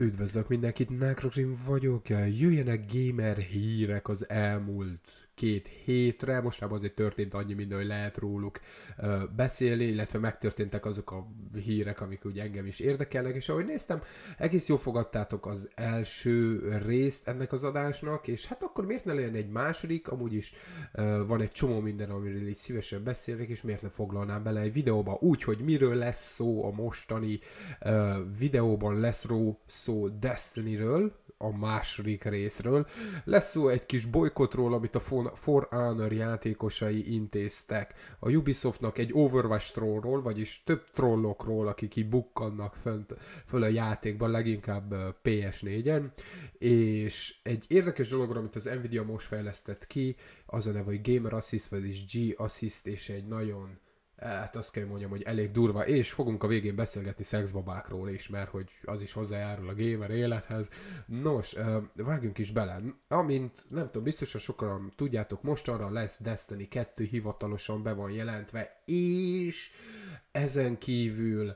Üdvözlök mindenkit, Nekrokrim vagyok, jöjjenek gamer hírek az elmúlt két hétre, mostában azért történt annyi minden, hogy lehet róluk beszélni, illetve megtörténtek azok a hírek, amik úgy engem is érdekelnek, és ahogy néztem, egész jól fogadtátok az első részt ennek az adásnak, és hát akkor miért ne legyen egy második, amúgy is van egy csomó minden, amiről így szívesen beszélek, és miért ne foglalnám bele egy videóba, úgy, hogy miről lesz szó a mostani videóban, lesz szó Destiny-ről, a második részről, lesz szó egy kis bolykotról, amit a For Honor játékosai intéztek, a Ubisoftnak egy Overwatch trollról, vagyis több trollokról, akik így bukkannak föl a játékban, leginkább PS4-en, és egy érdekes dologra, amit az Nvidia most fejlesztett ki, az a neve, hogy Gamer Assist, vagyis G-Assist, és egy nagyon, hát azt kell mondjam, hogy elég durva, és fogunk a végén beszélgetni szexbabákról is, mert hogy az is hozzájárul a gamer élethez. Nos, vágjunk is bele. Amint nem tudom, biztosan sokan tudjátok, mostanra lesz Destiny 2, hivatalosan be van jelentve, és ezen kívül,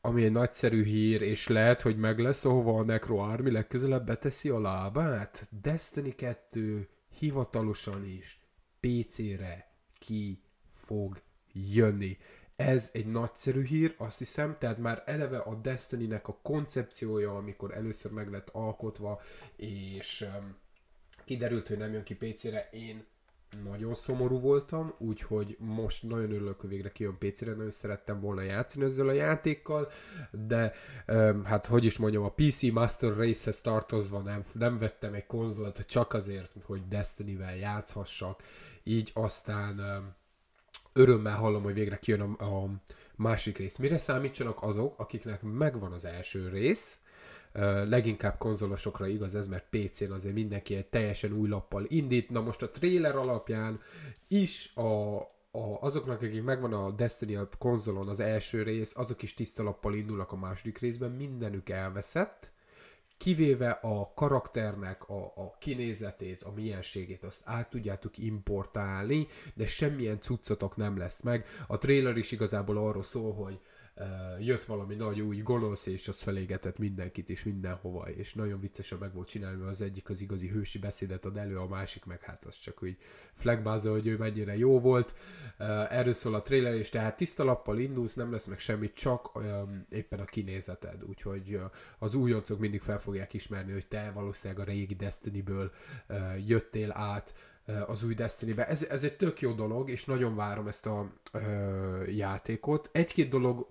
ami egy nagyszerű hír, és lehet, hogy meg lesz, ahova a Nekro Army legközelebb beteszi a lábát, Destiny 2 hivatalosan is PC-re ki fog jönni. Ez egy nagyszerű hír, azt hiszem, tehát már eleve a Destiny-nek a koncepciója, amikor először meg lett alkotva, és kiderült, hogy nem jön ki PC-re, én nagyon szomorú voltam, úgyhogy most nagyon örülök, hogy végre kijön PC-re, nagyon szerettem volna játszani ezzel a játékkal, de hát hogy is mondjam, a PC Master Race-hez tartozva nem vettem egy konzolt csak azért, hogy Destiny-vel játszhassak, így aztán örömmel hallom, hogy végre kijön a másik rész. Mire számítsanak azok, akiknek megvan az első rész? Leginkább konzolosokra igaz ez, mert PC-n azért mindenki egy teljesen új lappal indít. Na most a trailer alapján is azoknak, akik megvan a Destiny a konzolon az első rész, azok is tiszta lappal indulnak a második részben, mindenük elveszett, kivéve a karakternek a kinézetét, a mienségét, azt át tudjátok importálni, de semmilyen cuccotok nem lesz meg. A trailer is igazából arról szól, hogy jött valami nagy új gonosz, és az felégetett mindenkit és mindenhova, és nagyon viccesen meg volt csinálni, mert az egyik az igazi hősi beszédet ad elő, a másik meg hát az csak úgy flagmázza, hogy ő mennyire jó volt. Erről szól a trailer, és tehát tiszta lappal indulsz, nem lesz meg semmi, csak éppen a kinézeted, úgyhogy az újoncok mindig fel fogják ismerni, hogy te valószínűleg a régi Destiny-ből jöttél át az új Destiny-be. Ez egy tök jó dolog, és nagyon várom ezt a játékot. Egy-két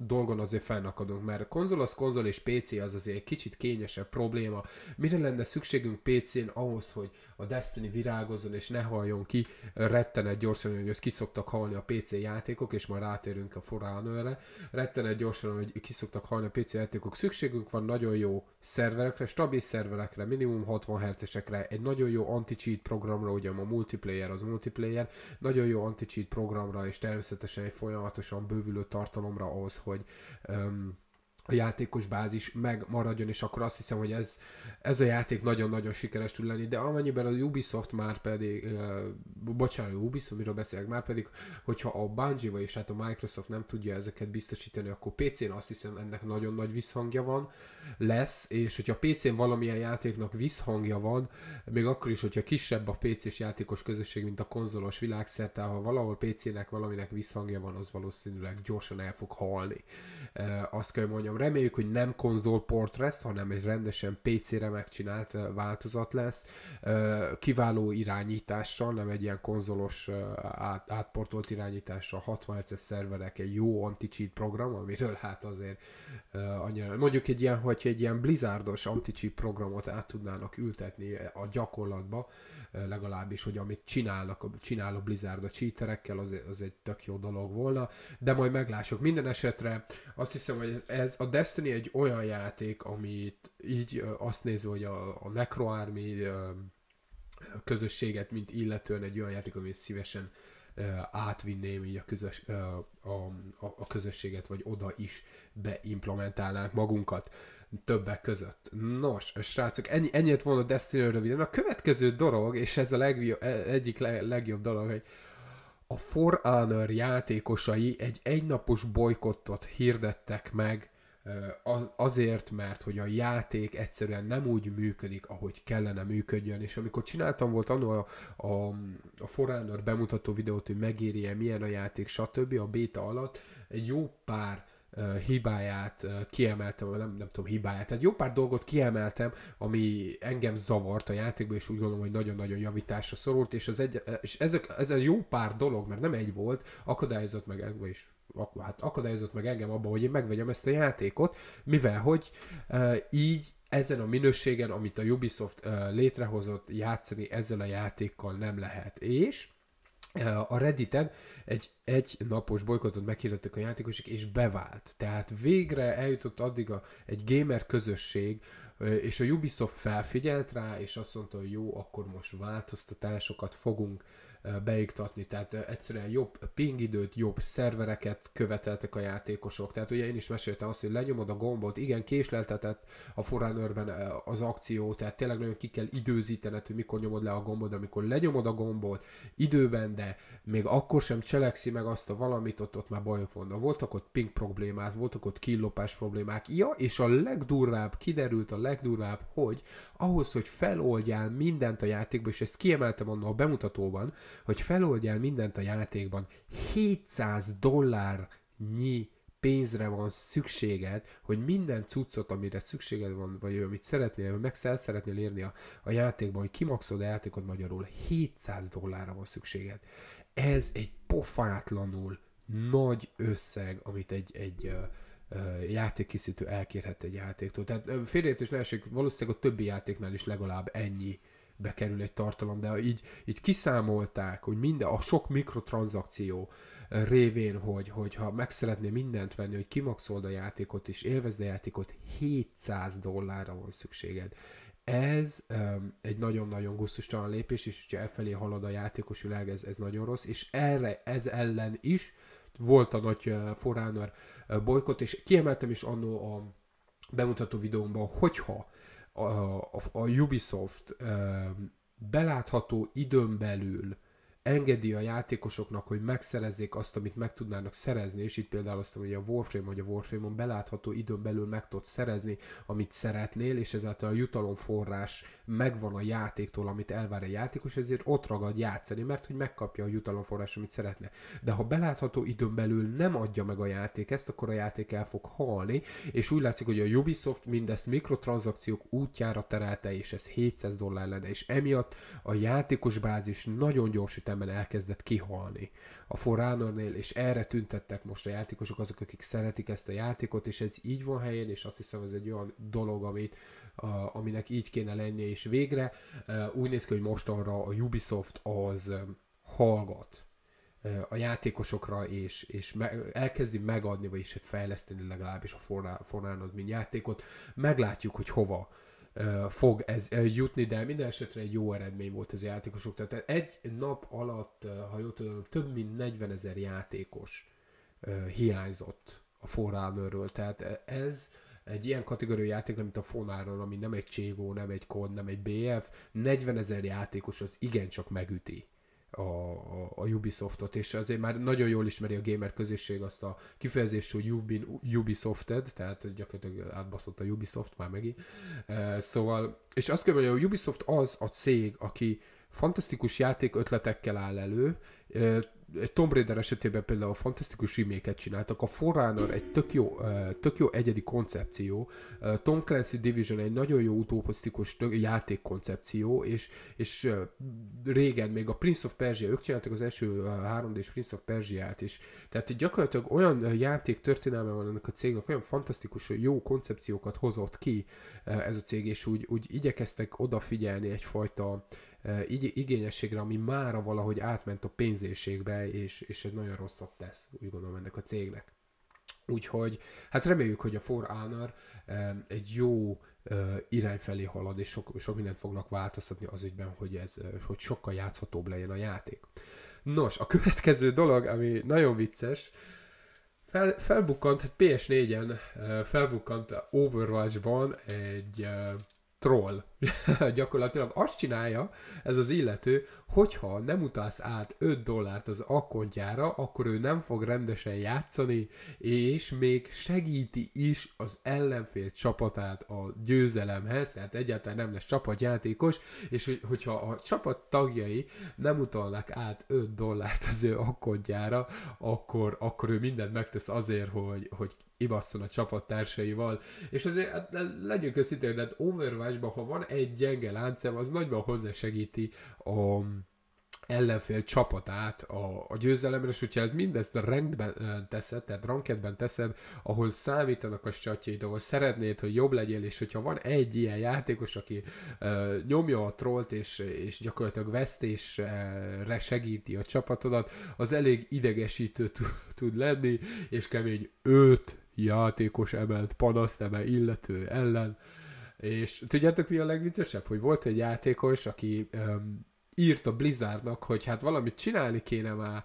dolgon azért fennakadunk, mert konzol az konzol, és PC az azért kicsit kényesebb probléma. Mire lenne szükségünk PC-n ahhoz, hogy a Destiny virágozzon és ne haljon ki? Rettenet gyorsan, hogy ezt kiszoktak halni a PC játékok, és majd rátérünk a For Honor-re. Rettenet gyorsan, hogy kiszoktak halni a PC játékok. Szükségünk van nagyon jó szerverekre, stabil szerverekre, minimum 60 Hz-esekre, egy nagyon jó anti-cheat programra, ugye a multiplayer az multiplayer, nagyon jó anti-cheat programra, és természetesen egy folyamatosan bővülő tartalomra ahhoz, hogy a játékos bázis megmaradjon, és akkor azt hiszem, hogy ez a játék nagyon-nagyon sikeres tud lenni, de amennyiben a Ubisoft már pedig, hogyha a Bungie-val és hát a Microsoft nem tudja ezeket biztosítani, akkor PC-n azt hiszem ennek nagyon nagy visszhangja van, lesz, és hogyha PC-n valamilyen játéknak visszhangja van, még akkor is, hogyha kisebb a PC-s játékos közösség, mint a konzolos világszerte, ha valahol PC-nek valaminek visszhangja van, az valószínűleg gyorsan el fog halni. Azt kell mondjam, reméljük, hogy nem konzolport lesz, hanem egy rendesen PC-re megcsinált változat lesz, kiváló irányítással, nem egy ilyen konzolos átportolt irányítással, 60 Hz-es szerverek, egy jó anti-cheat program, amiről hát azért annyira, mondjuk egy ilyen, hogyha egy ilyen Blizzardos anti-cheat programot át tudnának ültetni a gyakorlatba, legalábbis, hogy amit csinál a Blizzard a cheaterekkel, az egy tök jó dolog volna, de majd meglássuk. Minden esetre azt hiszem, hogy ez a Destiny egy olyan játék, amit így azt nézve, hogy a Nekro Army közösséget, mint illetően egy olyan játék, amit szívesen átvinném így a közösséget, vagy oda is beimplementálnánk magunkat többek között. Nos, srácok, ennyit volna a Destiny röviden. A következő dolog, és ez a egyik legjobb dolog, hogy a For Honor játékosai egy egynapos bolykottot hirdettek meg azért, mert hogy a játék egyszerűen nem úgy működik, ahogy kellene működjön, és amikor csináltam volt anno a For Honor bemutató videót, hogy megéri-e, milyen a játék, stb. A béta alatt egy jó pár hibáját kiemeltem, nem tudom hibáját, tehát jó pár dolgot kiemeltem, ami engem zavart a játékban, és úgy gondolom, hogy nagyon-nagyon javításra szorult, és, ez a jó pár dolog, mert nem egy volt, akadályozott meg engem is. Hát akadályozott meg engem abban, hogy én megvegyem ezt a játékot, mivel hogy így ezen a minőségen, amit a Ubisoft létrehozott, játszani ezzel a játékkal nem lehet. És a Redditen egy napos bolykottot meghirdettek a játékosok, és bevált. Tehát végre eljutott addig egy gamer közösség, és a Ubisoft felfigyelt rá, és azt mondta, hogy jó, akkor most változtatásokat fogunk beiktatni, tehát egyszerűen jobb pingidőt, jobb szervereket követeltek a játékosok, tehát ugye én is meséltem azt, hogy lenyomod a gombot, igen, késleltetett a For Honorben az akció, tehát tényleg nagyon ki kell időzítened, hogy mikor nyomod le a gombot, amikor lenyomod a gombot időben, de még akkor sem cselekszi meg azt a valamit, ott már bajok vannak. Voltak ott ping problémák, voltak ott killopás problémák, ja, és a legdurvább, kiderült a legdurvább, hogy ahhoz, hogy feloldjál mindent a játékban, és ezt kiemeltem annak a bemutatóban, hogy feloldjál mindent a játékban, $700 pénzre van szükséged, hogy minden cuccot, amire szükséged van, vagy amit szeretnél, vagy szeretnél érni a játékban, hogy kimaxod a játékot magyarul, $700 van szükséged. Ez egy pofátlanul nagy összeg, amit egy játékkészítő elkérhet egy játéktól. Tehát félreértés ne essék, valószínűleg a többi játéknál is legalább ennyi bekerül egy tartalom, de így kiszámolták, hogy minden, a sok mikrotranszakció révén, hogyha meg szeretné mindent venni, hogy kimaxold a játékot és élvezd a játékot, $700 van szükséged. Ez egy nagyon-nagyon gusztustalan lépés, és ha elfelé halad a játékos világ, ez nagyon rossz, és ez ellen is volt a nagy For Honor bolykott, és kiemeltem is annó a bemutató videómban, hogyha a Ubisoft belátható időn belül engedi a játékosoknak, hogy megszerezzék azt, amit meg tudnának szerezni, és itt például azt mondom, hogy a Warframe vagy a Warframe-on belátható időn belül meg tudsz szerezni, amit szeretnél, és ezáltal a jutalomforrás megvan a játéktól, amit elvár a játékos, ezért ott ragad játszani, mert hogy megkapja a jutalomforrás, amit szeretne. De ha belátható időn belül nem adja meg a játék ezt, akkor a játék el fog halni, és úgy látszik, hogy a Ubisoft mindezt mikrotranszakciók útjára terelte, és ez $700 lenne, és emiatt a játékosbázis nagyon gyors ütemben elkezdett kihalni a For Honornél, és erre tüntettek most a játékosok, azok, akik szeretik ezt a játékot, és ez így van helyén, és azt hiszem, ez egy olyan dolog, aminek így kéne lennie, és végre úgy néz ki, hogy mostanra a Ubisoft az hallgat a játékosokra, és elkezdi megadni, vagyis hát fejleszteni legalábbis a For Honor mint játékot. Meglátjuk, hogy hova fog ez jutni, de minden esetre egy jó eredmény volt ez a játékosok. Tehát egy nap alatt, ha jól tudom, több mint 40,000 játékos hiányzott a For Honorről. Tehát ez egy ilyen kategóriú játék, mint a For Honor, ami nem egy CS:GO, nem egy COD, nem egy BF, 40,000 játékos az igencsak megüti a Ubisoftot, és azért már nagyon jól ismeri a gamer közösség azt a kifejezést, hogy you've been Ubisofted, tehát gyakorlatilag átbaszott a Ubisoft már megint. Szóval, és azt kell mondani, hogy a Ubisoft az a cég, aki fantasztikus játék ötletekkel áll elő. Tomb Raider esetében például fantasztikus remake-et csináltak, a For Honor egy tök jó egyedi koncepció, Tom Clancy Division egy nagyon jó utopisztikus játékkoncepció, és régen még a Prince of Persia, ők csináltak az első 3D-s Prince of Persiát is, tehát gyakorlatilag olyan játék történelme van ennek a cégnek, olyan fantasztikus, jó koncepciókat hozott ki ez a cég, és úgy igyekeztek odafigyelni egyfajta igényességre, ami mára valahogy átment a pénzérségbe, és ez nagyon rosszat tesz, úgy gondolom, ennek a cégnek. Úgyhogy, hát reméljük, hogy a For Honor egy jó irány felé halad, és sok mindent fognak változtatni az ügyben, hogy sokkal játszhatóbb legyen a játék. Nos, a következő dolog, ami nagyon vicces, felbukkant, PS4-en felbukkant Overwatch-ban egy troll. gyakorlatilag azt csinálja ez az illető, hogyha nem utalsz át $5 az akkontjára, akkor ő nem fog rendesen játszani, és még segíti is az ellenfél csapatát a győzelemhez, tehát egyáltalán nem lesz csapatjátékos, és hogyha a csapat tagjai nem utalnak át $5 az ő akkontjára, akkor ő mindent megtesz azért, hogy ibasszon a csapattársaival, és azért legyünk őszintén, de Overwatchban, ha van egy gyenge láncem, az nagyban hozzásegíti a ellenfél csapatát a győzelemre, és hogyha ez mindezt rankben teszed, tehát rankedben teszed, ahol számítanak a statjaid, ahol szeretnéd, hogy jobb legyél, és hogyha van egy ilyen játékos, aki nyomja a trollt, és gyakorlatilag vesztésre segíti a csapatodat, az elég idegesítő tud lenni, és kemény 5 játékos emelt panaszt illető ellen. És tudjátok, mi a legviccesebb? Hogy volt egy játékos, aki írt a Blizzardnak, hogy hát valamit csinálni kéne már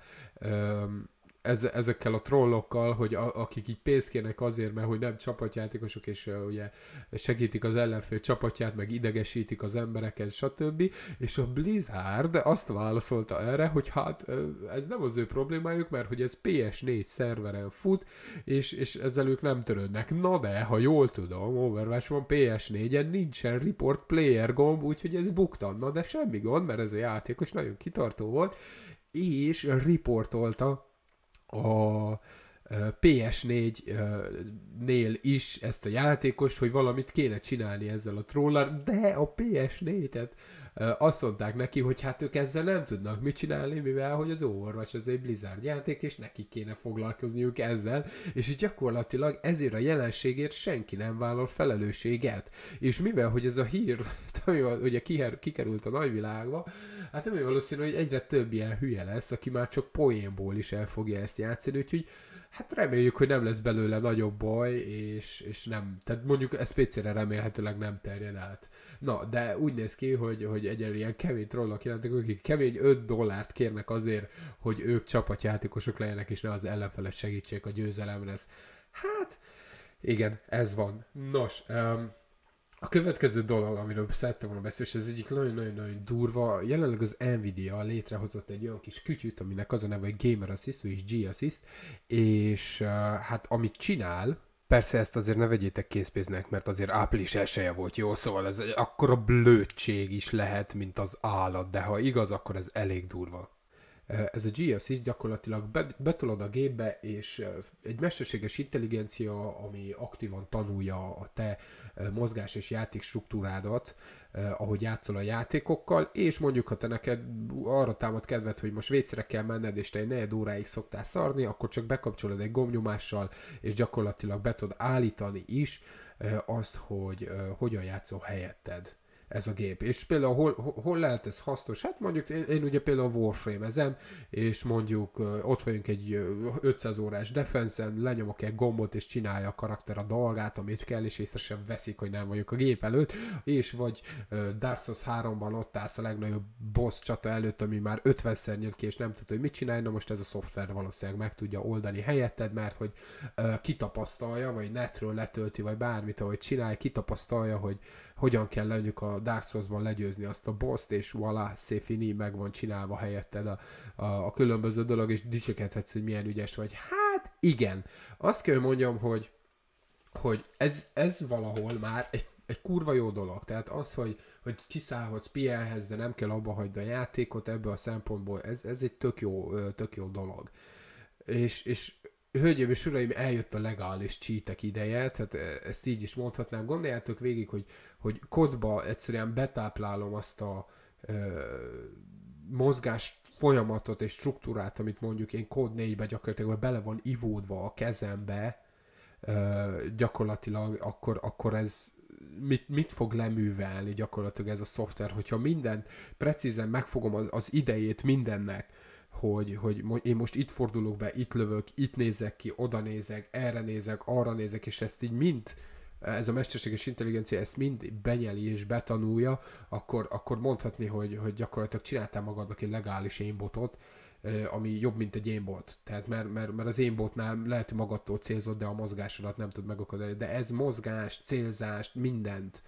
ezekkel a trollokkal, hogy akik így pénzt kérnek azért, mert hogy nem csapatjátékosok, és ugye segítik az ellenfél csapatját, meg idegesítik az embereket, stb. És a Blizzard azt válaszolta erre, hogy hát ez nem az ő problémájuk, mert hogy ez PS4 szerveren fut, és ezzel ők nem törődnek. Na de, ha jól tudom, Overwatch-on PS4-en nincsen report player gomb, úgyhogy ez buktan. Na de semmi gond, mert ez a játékos nagyon kitartó volt, és riportolta a PS4-nél is ezt a játékos, hogy valamit kéne csinálni ezzel a trollal, de a PS4-et azt mondták neki, hogy hát ők ezzel nem tudnak mit csinálni, mivel hogy az Overwatch az egy Blizzard játék, és nekik kéne foglalkozniuk ezzel, és gyakorlatilag ezért a jelenségért senki nem vállal felelősséget. És mivel hogy ez a hír ugye kikerült a nagyvilágba, hát nem valószínű, hogy egyre több ilyen hülye lesz, aki már csak poénból is el fogja ezt játszani, úgyhogy hát reméljük, hogy nem lesz belőle nagyobb baj, és nem, tehát mondjuk ez PC-re remélhetőleg nem terjed át. Na, de úgy néz ki, hogy egyenlő ilyen kemény trollok jelentek, akik kemény $5 kérnek azért, hogy ők csapatjátékosok legyenek, és ne az ellenfeles segítsék a győzelemre. Hát, igen, ez van. Nos, a következő dolog, amiről szerettem volna beszélni, és ez egyik nagyon-nagyon durva, jelenleg az Nvidia létrehozott egy olyan kis kütyűt, aminek az a neve, hogy Gamer Assist, vagyis G-Assist, és hát amit csinál, persze ezt azért ne vegyétek készpénznek, mert azért április 1-je volt, jó? Szóval ez egy akkora blödség is lehet, mint az állat, de ha igaz, akkor ez elég durva. Ez a G-Assist gyakorlatilag betolod a gépbe, és egy mesterséges intelligencia, ami aktívan tanulja a te mozgás és játék struktúrádat, ahogy játszol a játékokkal, és mondjuk, ha te neked arra támad kedved, hogy most vécére kell menned, és te egy negyed óráig szoktál szarni, akkor csak bekapcsolod egy gombnyomással, és gyakorlatilag be tudod állítani is azt, hogy hogyan játszol helyetted ez a gép. És például hol lehet ez hasznos? Hát mondjuk én ugye például Warframe-ezem, és mondjuk ott vagyunk egy 500 órás defense-en, lenyomok egy gombot, és csinálja a karakter a dolgát, amit kell, és észre sem veszik, hogy nem vagyok a gép előtt, és vagy Dark Souls 3-ban ott állsz a legnagyobb boss csata előtt, ami már 50-szer nyílt ki, és nem tudod, hogy mit csinálj, na most ez a szoftver valószínűleg meg tudja oldani helyetted, mert hogy kitapasztalja, vagy netről letölti, vagy bármit, ahogy csinálj, kitapasztalja, hogy hogyan kell mondjuk a Dark Souls-ban legyőzni azt a boss-t, és voilà, c'est fini, meg van csinálva helyetted a különböző dolog, és dicsekedhetsz, hogy milyen ügyes vagy. Hát igen, azt kell mondjam, hogy ez valahol már egy kurva jó dolog. Tehát az, hogy kiszállhatsz, pihenhetsz, de nem kell abba hagyd a játékot, ebből a szempontból ez egy tök jó dolog. És hölgyeim és uraim, eljött a legális cheatek ideje, tehát ezt így is mondhatnám. Gondoljátok végig, hogy COD-ba egyszerűen betáplálom azt a mozgás folyamatot és struktúrát, amit mondjuk én COD 4-ben gyakorlatilag bele van ivódva a kezembe, gyakorlatilag akkor ez mit fog leművelni gyakorlatilag ez a szoftver, hogyha mindent precízen megfogom az idejét mindennek, hogy én most itt fordulok be, itt lövök, itt nézek ki, oda nézek, erre nézek, arra nézek, és ezt így mind, ez a mesterséges intelligencia ezt mind benyeli és betanulja, akkor mondhatni, hogy gyakorlatilag csináltál magadnak egy legális aimbotot, ami jobb, mint egy aimbot. Tehát mert az aimbotnál lehet, hogy magadtól célzod, de a mozgásodat nem tud megakadályozni. De ez mozgást, célzást, mindent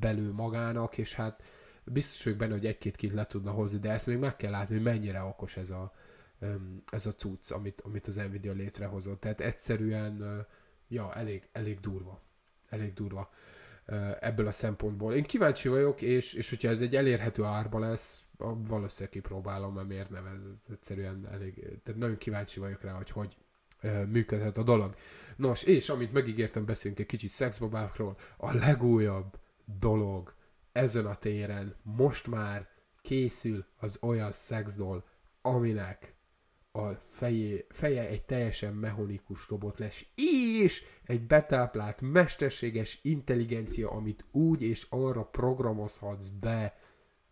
belül magának, és hát biztos vagyok benne, hogy egy-két kit le tudna hozni, de ezt még meg kell látni, hogy mennyire okos ez a cucc, amit az Nvidia létrehozott. Tehát egyszerűen, ja, elég durva. Elég durva ebből a szempontból. Én kíváncsi vagyok, és hogyha ez egy elérhető árba lesz, valószínűleg kipróbálom, mert miért nem, ez egyszerűen elég, tehát nagyon kíváncsi vagyok rá, hogy működhet a dolog. Nos, és amit megígértem, beszélünk egy kicsit szexbabákról, a legújabb dolog ezen a téren most már készül az olyan szexdoll, aminek a feje egy teljesen mechanikus robot lesz, és egy betáplált mesterséges intelligencia, amit úgy és arra programozhatsz be,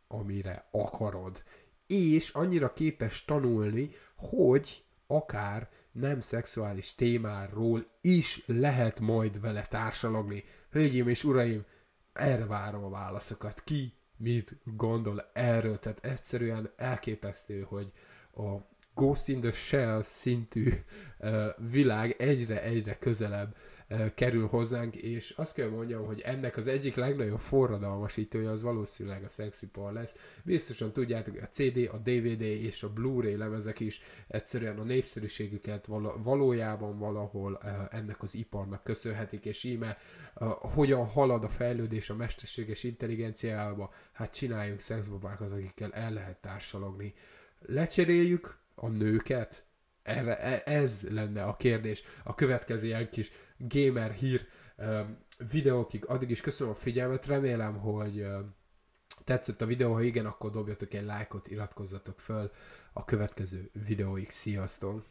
amire akarod. És annyira képes tanulni, hogy akár nem szexuális témáról is lehet majd vele társalogni. Hölgyeim és uraim, erre várom a válaszokat. Ki mit gondol erről? Tehát egyszerűen elképesztő, hogy a Ghost in the Shell szintű világ egyre-egyre közelebb kerül hozzánk, és azt kell mondjam, hogy ennek az egyik legnagyobb forradalmasítója az valószínűleg a szexipar lesz. Biztosan tudjátok, a CD, a DVD és a Blu-ray lemezek is egyszerűen a népszerűségüket valójában valahol ennek az iparnak köszönhetik, és íme hogyan halad a fejlődés a mesterséges intelligenciába, hát csináljunk szexbabákat, akikkel el lehet társalogni. Lecseréljük a nőket? Erre, ez lenne a kérdés. A következő ilyen kis gamer hír videókig. Addig is köszönöm a figyelmet, remélem, hogy tetszett a videó, ha igen, akkor dobjatok egy lájkot, iratkozzatok föl a következő videóig. Sziasztok!